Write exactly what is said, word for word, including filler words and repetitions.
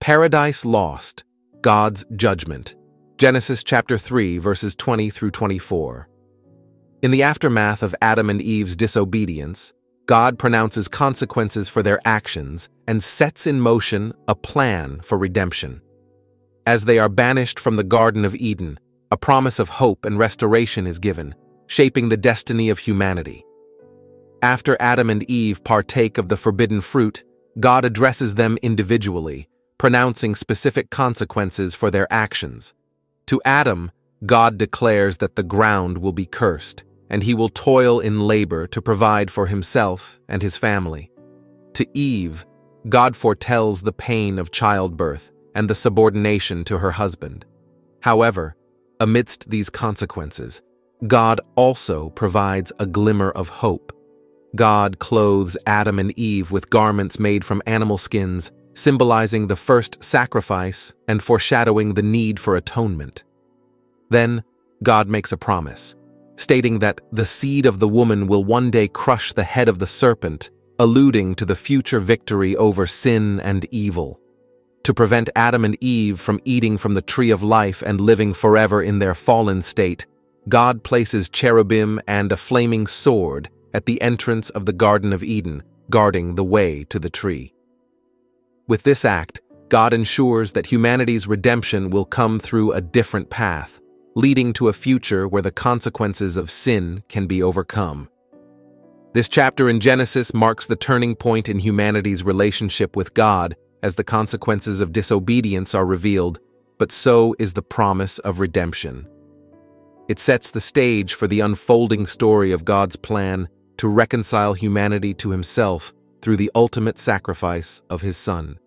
Paradise Lost, God's Judgment. Genesis chapter three, verses twenty through twenty-four. In the aftermath of Adam and Eve's disobedience, God pronounces consequences for their actions and sets in motion a plan for redemption. As they are banished from the Garden of Eden, a promise of hope and restoration is given, shaping the destiny of humanity. After Adam and Eve partake of the forbidden fruit, God addresses them individually, pronouncing specific consequences for their actions. To Adam, God declares that the ground will be cursed, and he will toil in labor to provide for himself and his family. To Eve, God foretells the pain of childbirth and the subordination to her husband. However, amidst these consequences, God also provides a glimmer of hope. God clothes Adam and Eve with garments made from animal skins, symbolizing the first sacrifice and foreshadowing the need for atonement. Then, God makes a promise, stating that the seed of the woman will one day crush the head of the serpent, alluding to the future victory over sin and evil. To prevent Adam and Eve from eating from the tree of life and living forever in their fallen state, God places cherubim and a flaming sword at the entrance of the Garden of Eden, guarding the way to the tree. With this act, God ensures that humanity's redemption will come through a different path, leading to a future where the consequences of sin can be overcome. This chapter in Genesis marks the turning point in humanity's relationship with God as the consequences of disobedience are revealed, but so is the promise of redemption. It sets the stage for the unfolding story of God's plan to reconcile humanity to himself through the ultimate sacrifice of his Son.